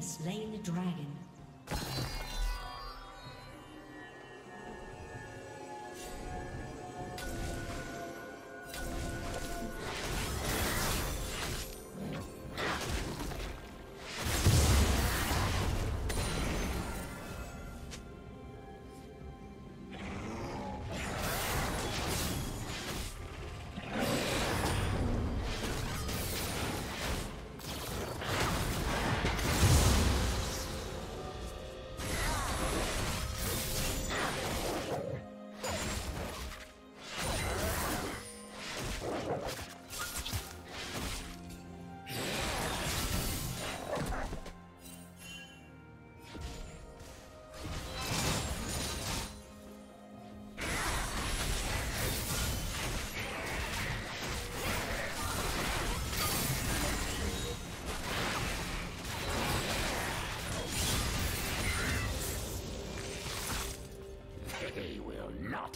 Slain the dragon.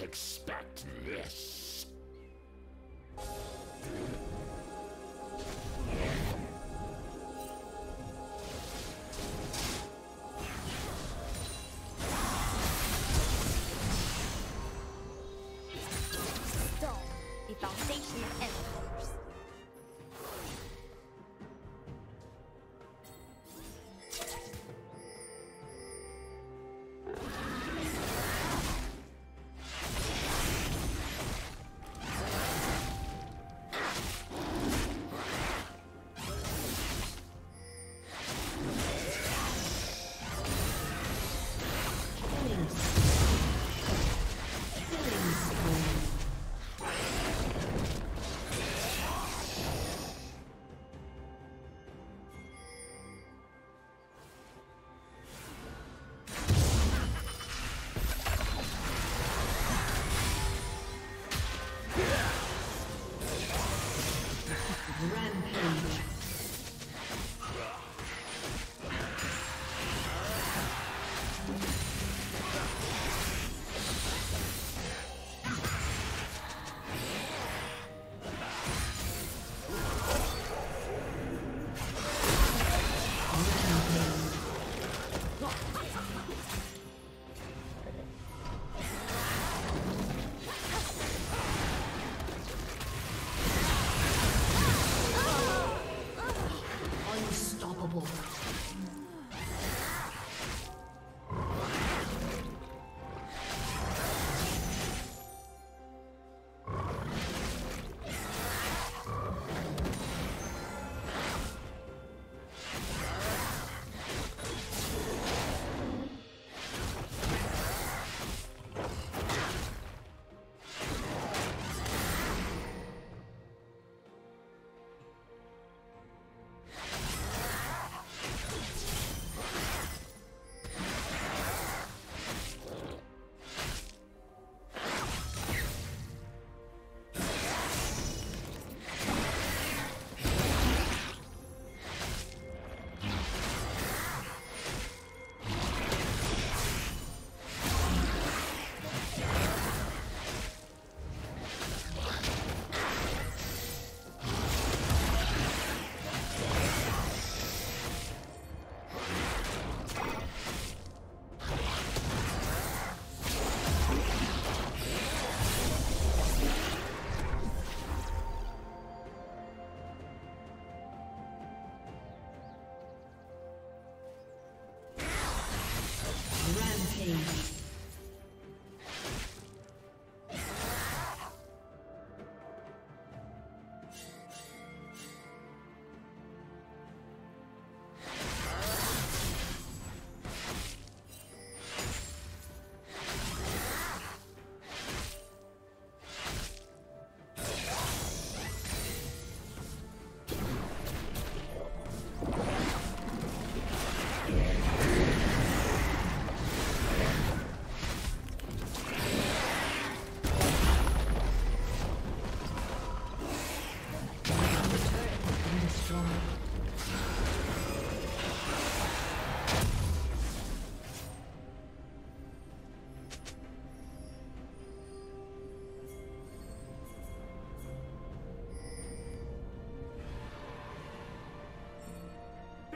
not expect this.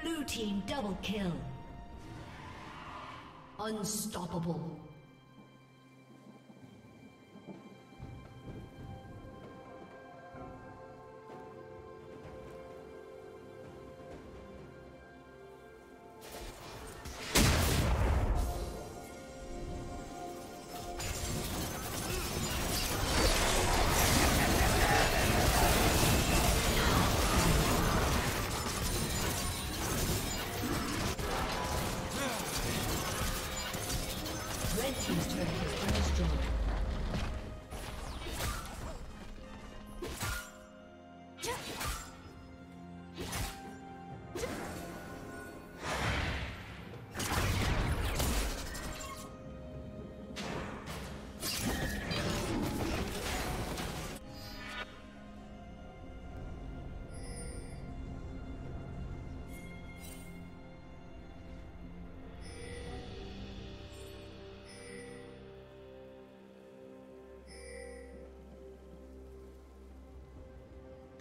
Blue team double kill. Unstoppable.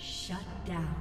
Shut down.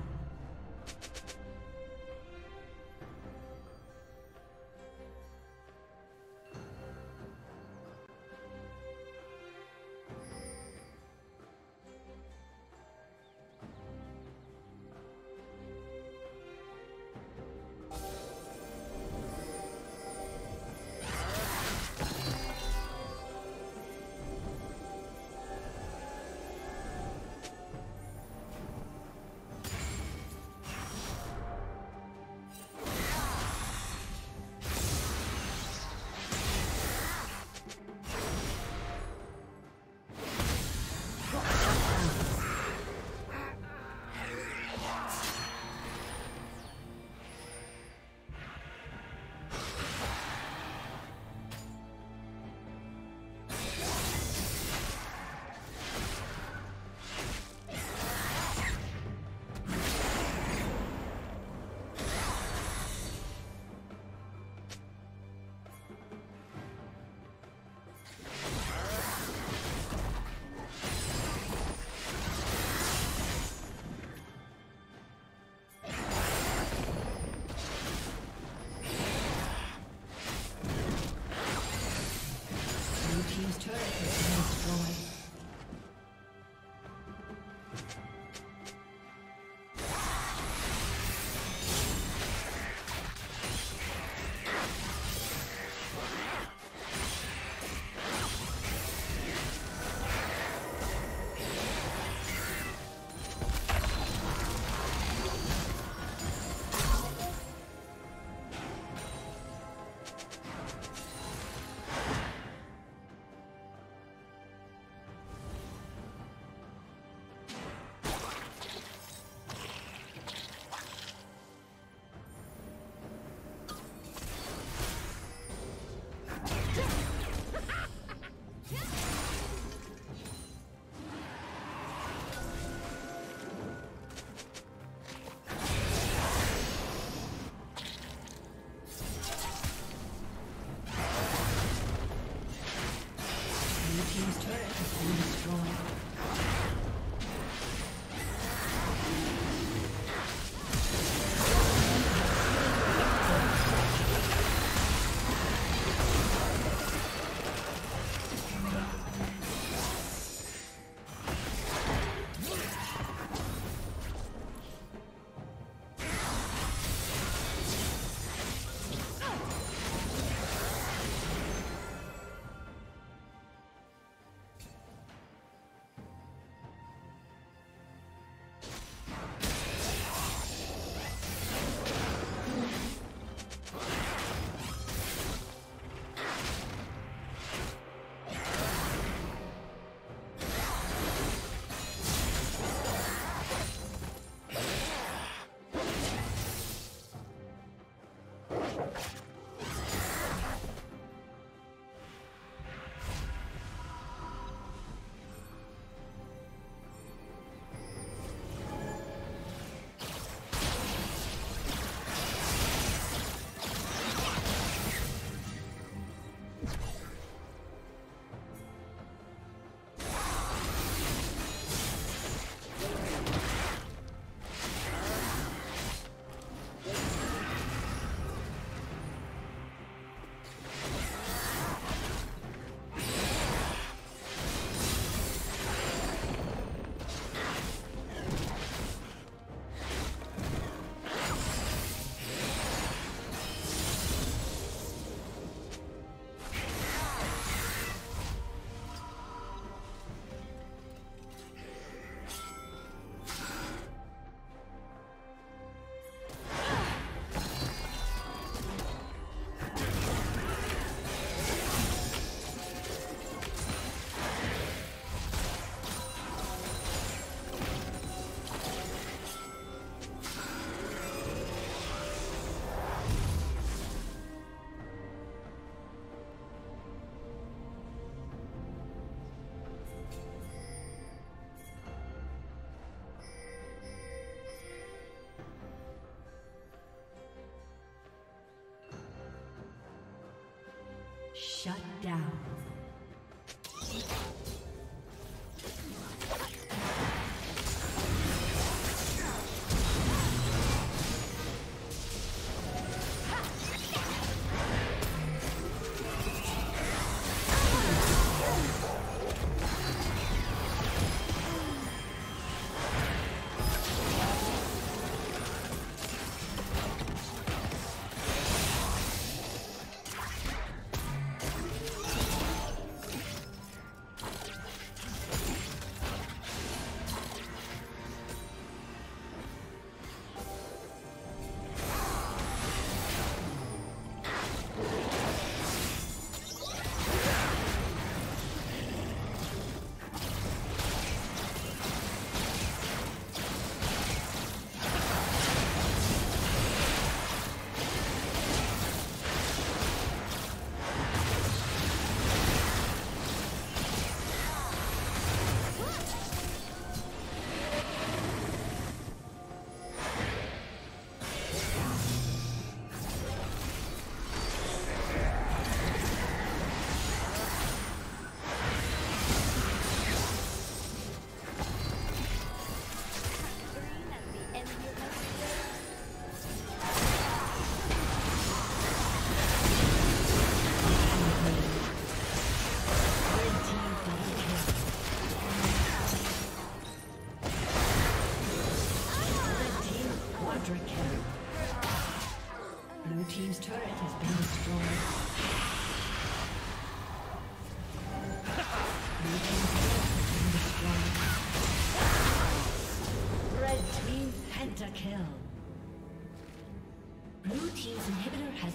Shut down. Blue team's turret has been destroyed. Blue team's turret has been destroyed. Red team pentakill. Blue team's inhibitor has